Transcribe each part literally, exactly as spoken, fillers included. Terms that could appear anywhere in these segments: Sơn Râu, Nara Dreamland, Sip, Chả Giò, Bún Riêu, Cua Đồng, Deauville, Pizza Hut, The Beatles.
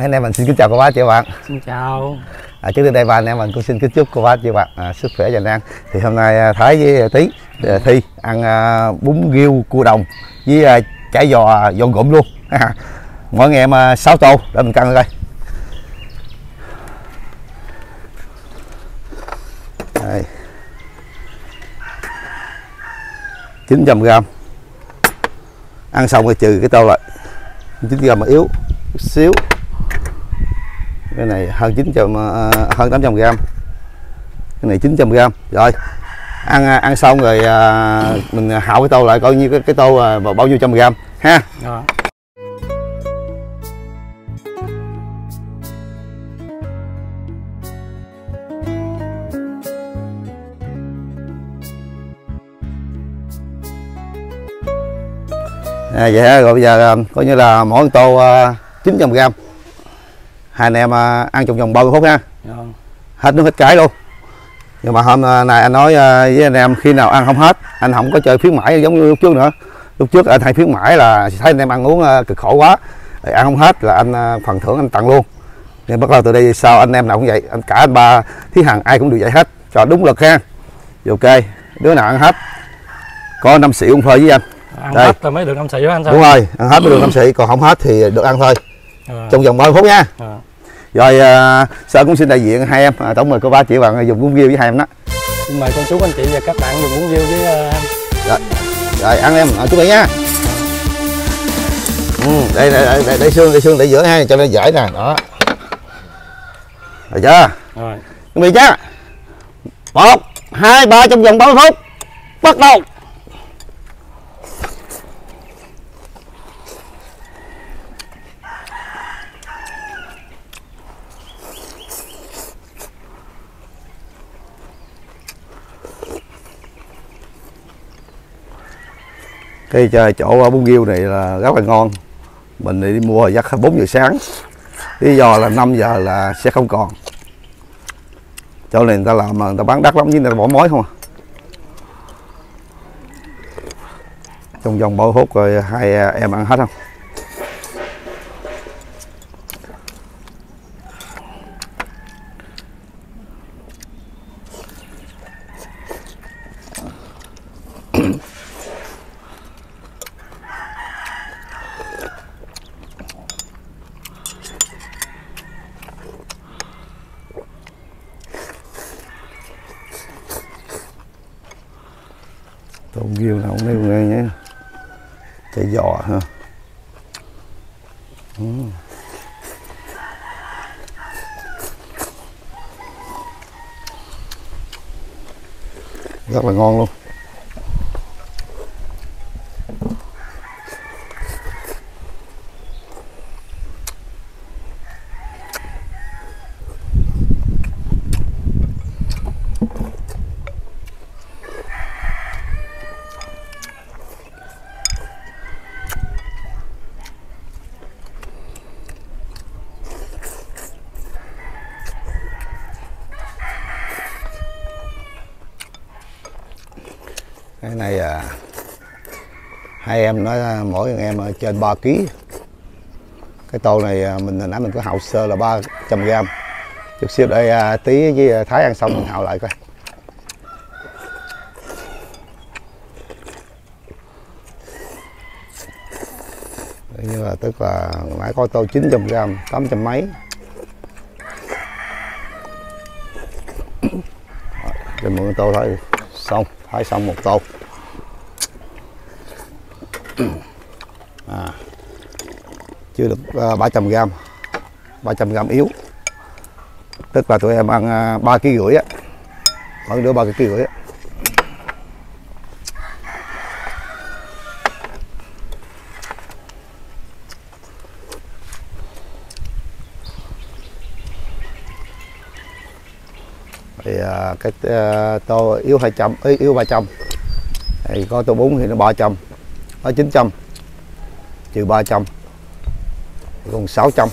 Mấy anh em mình xin kính chào cô bác chị bạn. Xin chào. À, trước đến đây ba anh em mình cũng xin kính chúc cô bác chị bạn à, sức khỏe dành ăn. Thì hôm nay Thái với Tí Thi ăn à, bún riêu cua đồng với à, chả giò giòn gụm luôn. À, mỗi ngày em à, sáu tô để mình cân coi. Đây. chín trăm gờ-ram. Ăn xong rồi trừ cái tô lại. chín trăm gờ-ram mà yếu chút xíu. Cái này hơn chín trăm hơn tám trăm gờ-ram. Cái này chín trăm gờ-ram. Rồi. Ăn ăn xong rồi à, mình hạo cái tô lại coi như cái cái tô à, bao nhiêu trăm gam ha. Đó. À, vậy ha, rồi bây giờ coi như là mỗi tô uh, chín trăm gờ-ram. Hai anh em uh, ăn trong vòng ba mươi phút ha. Dạ. Hết nước hết cái luôn. Nhưng mà hôm nay anh nói uh, với anh em khi nào ăn không hết, anh không có chơi khuyến mãi giống như lúc trước nữa. Lúc trước anh hay khuyến mãi là thấy anh em ăn uống uh, cực khổ quá, để ăn không hết là anh uh, phần thưởng anh tặng luôn. Nên bắt đầu từ đây sau anh em nào cũng vậy, anh cả anh ba Thí Hằng ai cũng được vậy hết, cho đúng lực ha. Ok, đứa nào ăn hết có năm xị ông phơi với anh. Ăn đây. Hết mới được năm sĩ anh. Đúng rồi, ăn hết mới được năm sĩ, còn không hết thì được ăn thôi. À. Trong vòng ba mươi phút nha. À. Rồi uh, Sơn cũng xin đại diện hai em, à, tổng mời cô ba chị bạn dùng bún riêu với hai em đó. Xin mời cô chú anh chị và các bạn dùng bún riêu với uh... rồi. Rồi ăn em, à, chuẩn bị nha. Ừ, đây đây đây để xương, để xương để giữa ha, cho nó dễ nè, đó. Rồi chưa? Rồi. Chuẩn bị chưa? một, hai, ba trong vòng ba mươi phút. Bắt đầu. Cái chỗ bún riêu này là rất là ngon. Mình đi mua hồi giấc bốn giờ sáng. Lý do là năm giờ là sẽ không còn. Chỗ này người ta làm mà người ta bán đắt lắm chứ người ta bỏ mối không à. Trong vòng ba mươi phút rồi hai em ăn hết không? Tôm riêu nào cũng nêu nghe nhé. Chả giò ha. Ừ. Rất là ngon luôn. Cái này à, hai em nói mỗi em trên ba ký. Cái tô này mình nãy mình có hạo sơ là ba trăm gờ-ram. Chút xíu đây Tí với Thái ăn xong mình hạo lại coi. Đấy, như là tức là nãy có tô chín trăm gờ-ram, tám trăm mấy. Rồi mượn tô thôi xong. Thái xong một tô. À, chưa được uh, ba trăm gờ-ram. ba trăm gờ-ram yếu. Tức là tụi em ăn uh, ba ký rưỡi á. Mỗi đứa ba ký rưỡi á. Thì uh, cái uh, tô yếu hai trăm, yếu ba trăm. Thì có tô bún thì nó ba trăm. Nó chín trăm. Trừ ba trăm. Còn sáu trăm.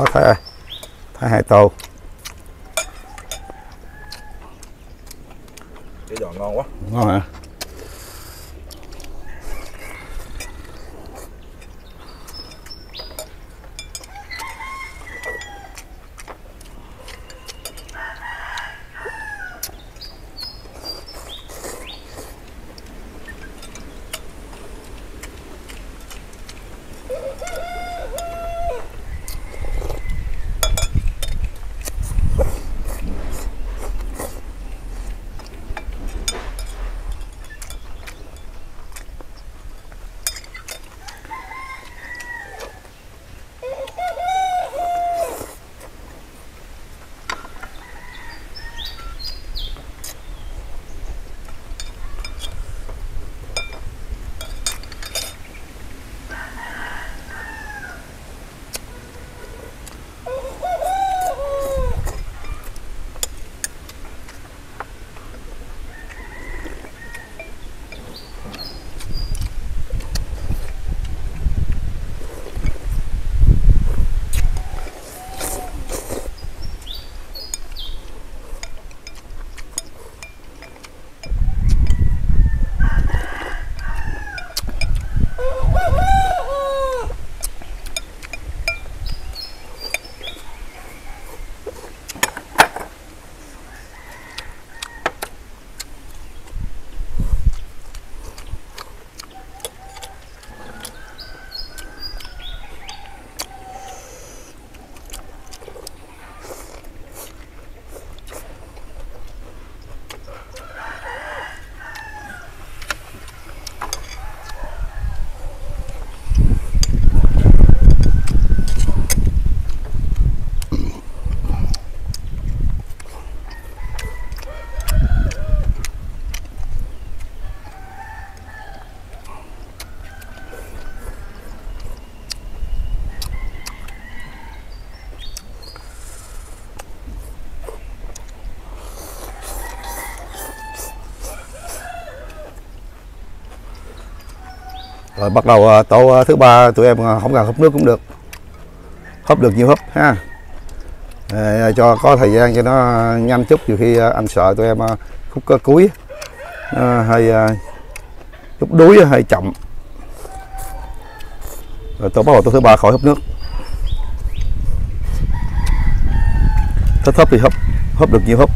quá Thái ơi, Thái hai tô. Cái giò ngon quá. Ngon hả? Rồi bắt đầu tô thứ ba, tụi em không cần húp nước cũng được, húp được nhiều húp ha, để cho có thời gian cho nó nhanh chút. Nhiều khi anh sợ tụi em khúc cuối hơi chút đuối hơi chậm. Rồi tôi bắt đầu tô thứ ba khỏi húp nước, thích húp thì húp, húp được nhiều húp.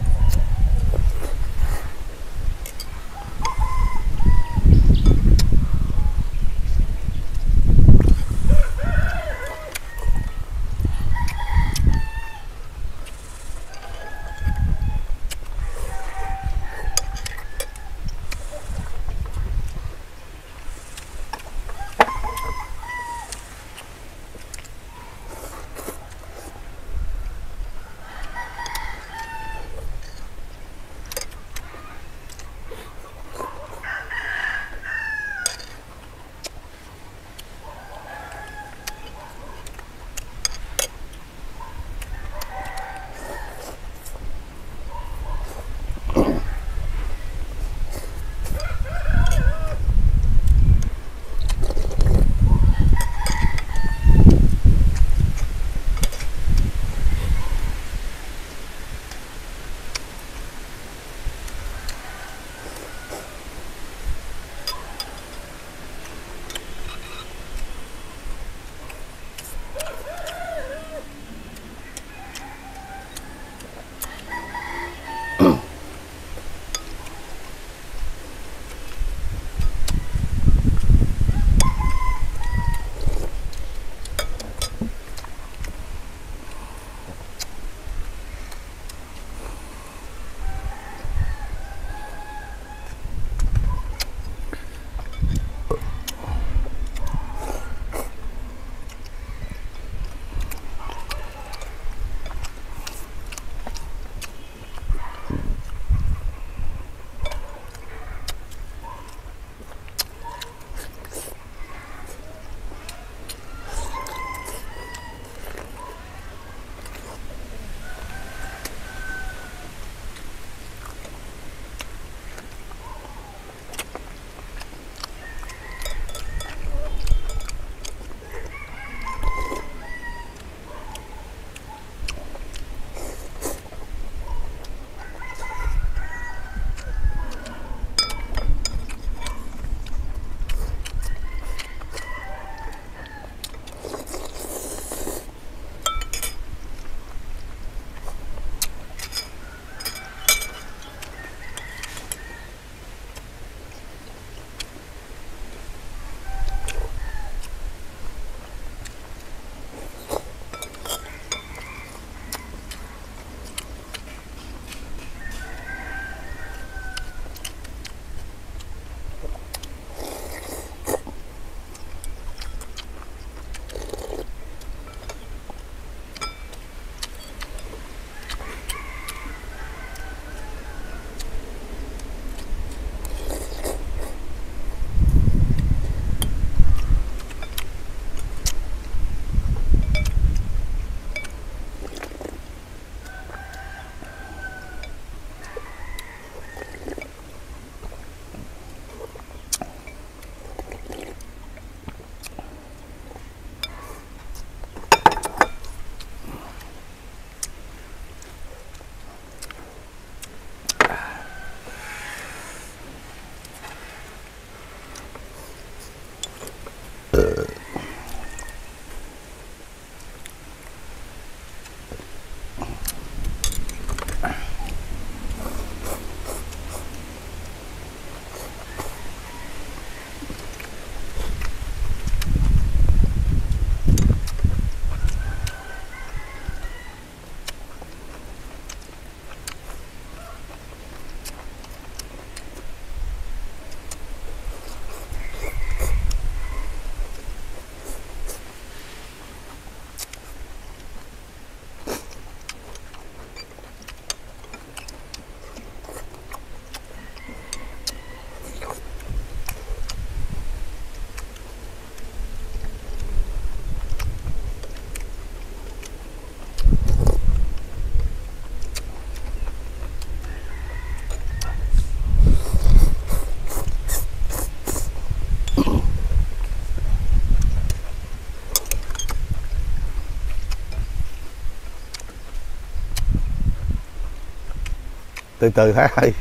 từ từ thôi,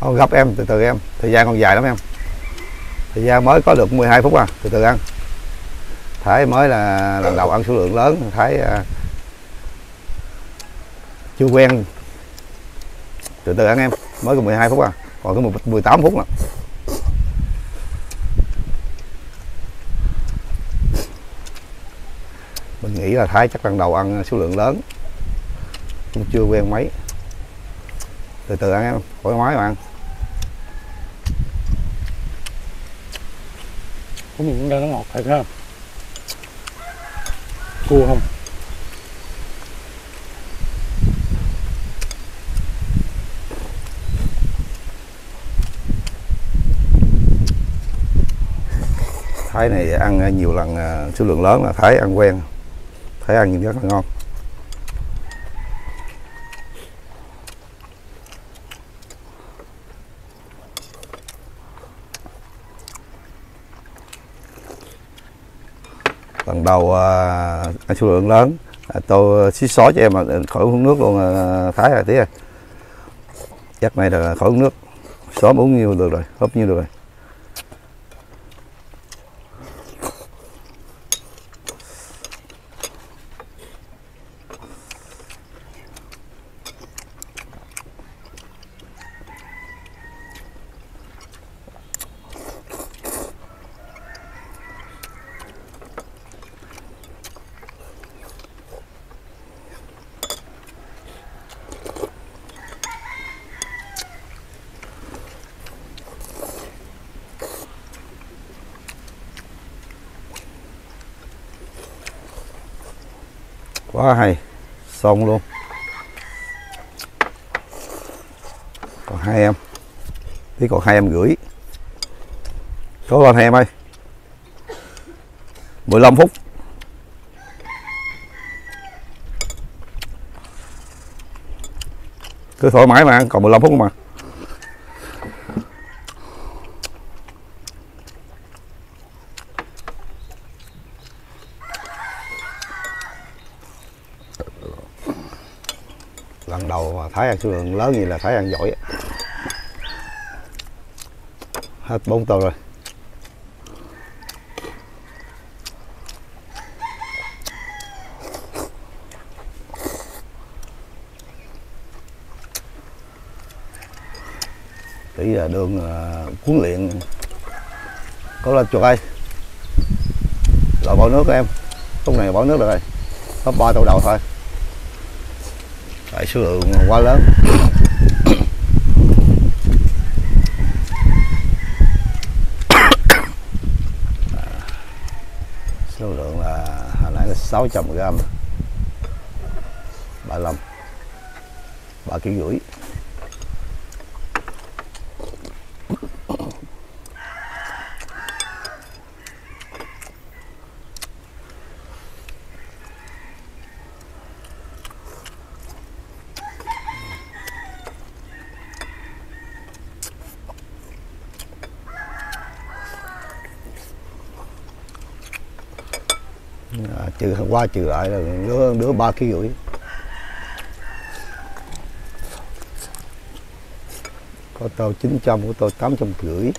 không gấp em, từ từ em, thời gian còn dài lắm em, thời gian mới có được mười hai phút à, từ từ ăn. Thái mới là lần đầu ăn số lượng lớn, Thái à, chưa quen, từ từ ăn em, mới có mười hai phút à, còn có mười tám phút nữa. Mình nghĩ là Thái chắc lần đầu ăn số lượng lớn, cũng chưa quen mấy, từ từ ăn em, thoải mái mà ăn. Của mình cũng đang nó ngọt thật ha, cua không Thái này ăn nhiều lần số lượng lớn là Thái ăn quen, Thái ăn nhìn rất là ngon. Lần đầu à, ăn số lượng lớn à, tôi xí xói cho em mà khỏi uống nước luôn à, Thái à tí à, chắc mày là khỏi uống nước, xóm uống nhiều được rồi, húp nhiều được rồi. Quá hay, xong luôn. Còn hai em, tí còn hai em gửi. Cố lên hai em ơi. mười lăm phút. Cứ thoải mái mà, còn mười lăm phút mà. Lần đầu mà Thái ăn số lượng lớn như là Thái ăn giỏi. Hết bốn tô rồi. Tí là đường cuốn luyện. Có lên chuột ơi. Rồi bỏ nước em. Lúc này bỏ nước được rồi. Có ba tô đầu thôi. Tại số lượng quá lớn. Số lượng là hồi nãy là sáu trăm gam, ba mươi lăm, ba ký rưỡi. Trừ qua trừ lại là đứa đứa ba ký rưỡi. Có tô chín trăm, có tô tám trăm rưỡi.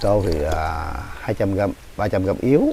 Tô thì là hai trăm gam, ba trăm gam yếu.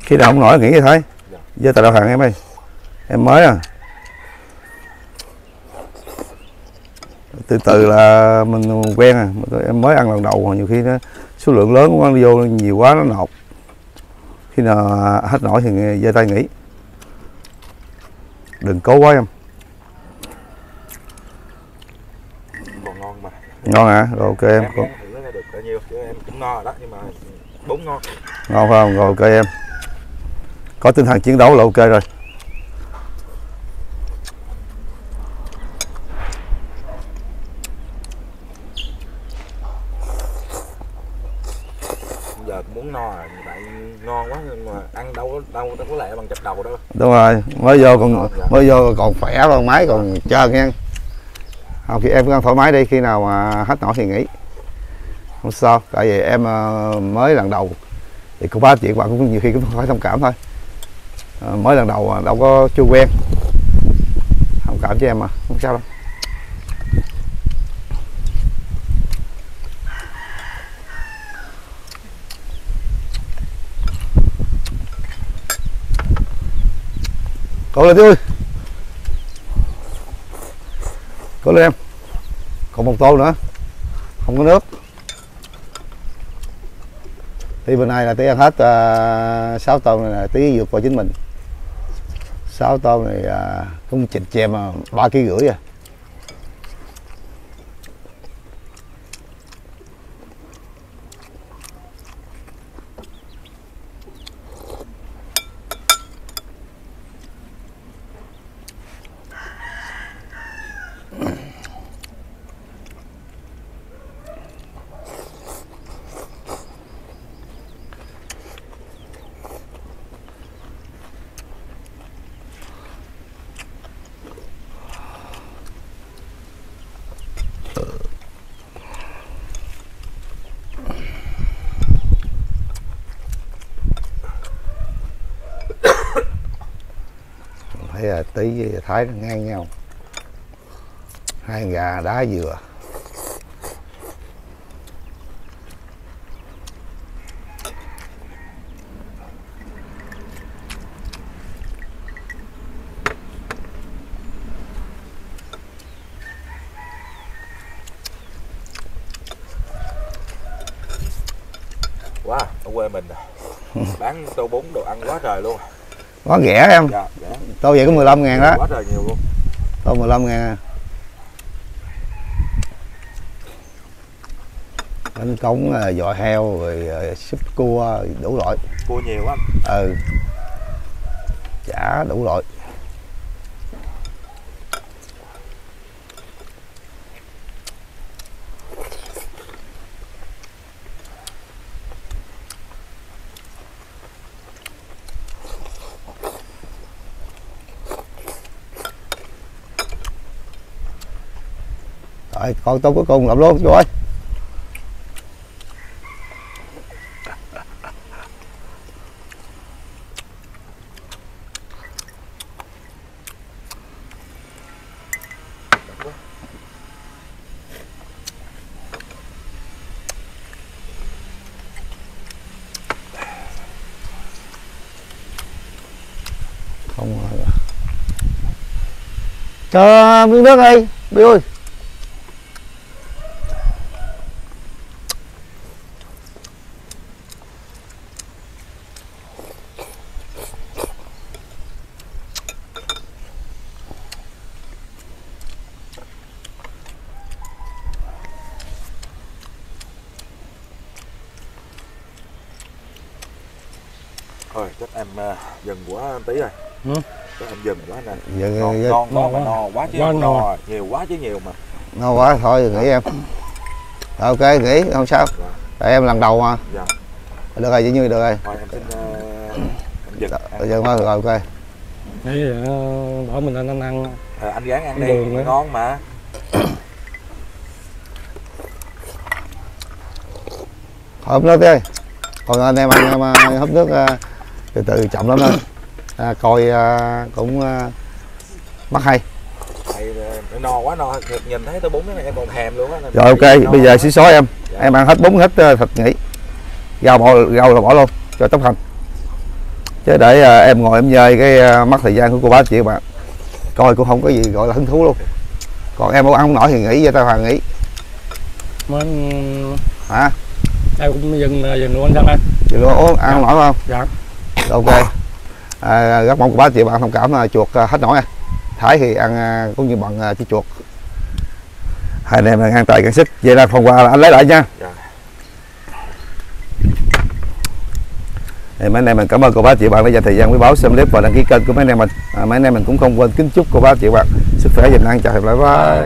Khi nào không nổi nghỉ vậy thôi. Với tao đầu hàng em ơi. Em mới à. Từ từ là mình quen à. Em mới ăn lần đầu, nhiều khi nó số lượng lớn của ăn vô nhiều quá nó nột. Khi nào hết nổi thì giơ tay nghỉ. Đừng cố quá em. Còn ngon mà. Ngon hả? Rồi ok em. Em, em thử nó được bao nhiêu chứ em cũng no rồi đó, nhưng mà bún ngon. Ngon không? Rồi ok em. Có tinh thần chiến đấu là ok rồi. Giờ muốn no rồi, tại ngon quá nhưng mà ăn đâu đâu có lẹ bằng chập đầu đâu. Đúng rồi, mới vô còn mới vô còn khỏe còn máy còn trơn nha. Không, thì em cứ ăn thoải mái đi, khi nào mà hết nổi thì nghỉ. Không sao, tại vì em mới lần đầu thì cũng ba chuyện bạn cũng nhiều khi cũng phải thông cảm thôi. À, mới lần đầu đâu có chưa quen, thông cảm cho em mà, không sao đâu. Cố lên tui, cố lên em, còn một tô nữa, không có nước. Thì bên này là tí ăn hết uh, sáu tôm này là tí vượt qua chính mình. Sáu tôm này uh, cũng chịch chèm ba ký rưỡi à. Tí với Thái nó ngang nhau, hai gà đá dừa. Quá wow, ở quê mình bán tô bún đồ ăn quá trời luôn, quá rẻ em. Dạ, dạ. Tô vậy có mười lăm ngàn đó. Quá trời nhiều luôn. Tô mười lăm ngàn. Bánh cống, giò heo, rồi súp cua, đủ loại. Cua nhiều lắm. Ừ. Chả đủ loại. Con tôm cuối cùng làm luôn rồi. Không rồi. Cho miếng nước đi, Bi ơi. Dừng quá tí rồi. Ừ. Em dừng quá nè. Dừng non, dừng. Non, non, non, non quá chứ non, non. Non, nhiều quá chứ nhiều mà. No quá thôi nghỉ em. Rồi, ok nghỉ không sao. Dạ. Tại em lần đầu mà. Dạ. Được rồi, chỉ như được rồi. Thôi em xin uh, dừng. Rồi, dừng thôi, rồi ok. Đấy bỏ mình lên ăn ăn. À, anh gán ăn đi, ngon mà. Hộp nước đi. Còn anh em ăn hộp nước uh, từ từ chậm lắm thôi. À, coi à, cũng à, bắt hay. Hay no quá no, thật nhìn thấy tôi bún cái này em còn thèm luôn á. Rồi ok, no bây giờ xí xói em. Dạ. Em ăn hết bún hết thịt nghỉ. Rau bỏ rau là bỏ luôn cho tóc hành. Chứ để à, em ngồi em nhơi cái à, mất thời gian của cô bác chị bạn. Coi cũng không có gì gọi là hứng thú luôn. Còn em muốn ăn không nổi thì nghỉ cho tao Hoàng nghỉ. Mình hả? Em cũng dừng dừng luôn anh. Dừng luôn uống ăn dạ. Nổi không? Dạ. Ok. À, rất mong cô bác chị bạn thông cảm chuột hết nổi. À. Thái thì ăn cũng như bằng uh, chiếc chuột. Hai anh em ăn tài căng sức. Vậy là phần quà là anh lấy lại nha. Dạ. Thì mấy anh em mình cảm ơn cô bác chị bạn đã dành thời gian quý báu xem clip và đăng ký kênh của mấy anh em mình. À, mấy anh em mình cũng không quên kính chúc cô bác chị bạn sức khỏe, dành năng, chào hẹn lại. Bye.